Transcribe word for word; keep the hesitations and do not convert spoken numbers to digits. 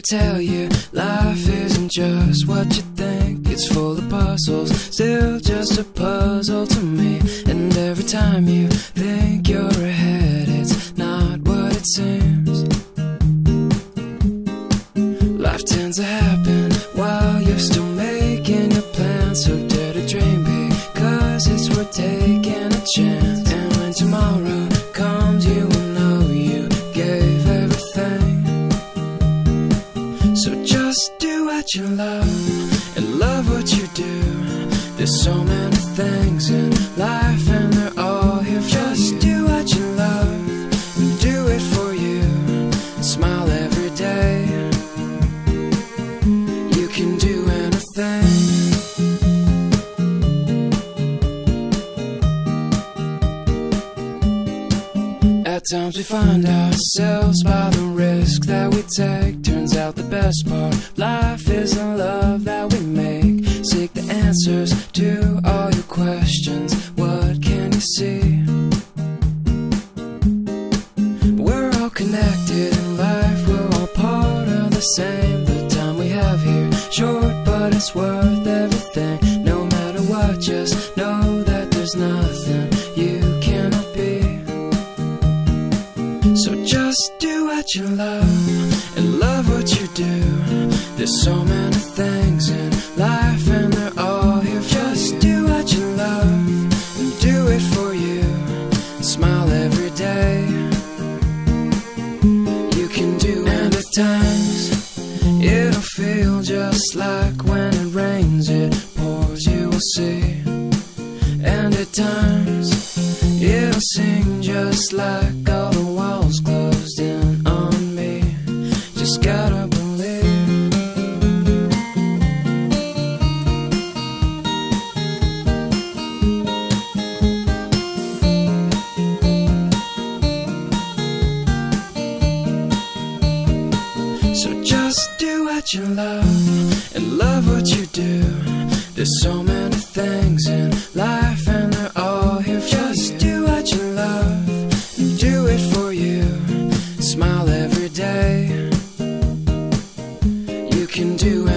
ever tell you life isn't just what you think? It's full of puzzles, still just a puzzle to me. And every time you think you're ahead, it's not what it seems. Life tends to happen while you're still making your plans. So dare to dream, because it's worth taking a chance. And when tomorrow comes, you will know you gave everything. So just do what you love and love what you do. There's so many things in life and they're all here for you. Just do what you love and do it for you. Smile every day. You can do anything. At times we find ourselves by the risk that we take. Turns out the best part of life is the love that we make. Seek the answers to all your questions. What can you see? We're all connected in life, we're all part of the same. The time we have here, short but it's worth everything. No matter what, just know that there's nothing you cannot be. So just do what you love and love what you do. There's so many things in life and they're all here for you. Just do what you love and do it for you. Smile every day. You can do it. At times it'll feel just like when it rains, it pours, you will see. And at times it'll sing just like all the walls closed in on me. Just gotta believe. So just do what you love and love what you do. There's so many things in life and they're all here for you. Just do what you love and do it for you. Smile every day. You can do it.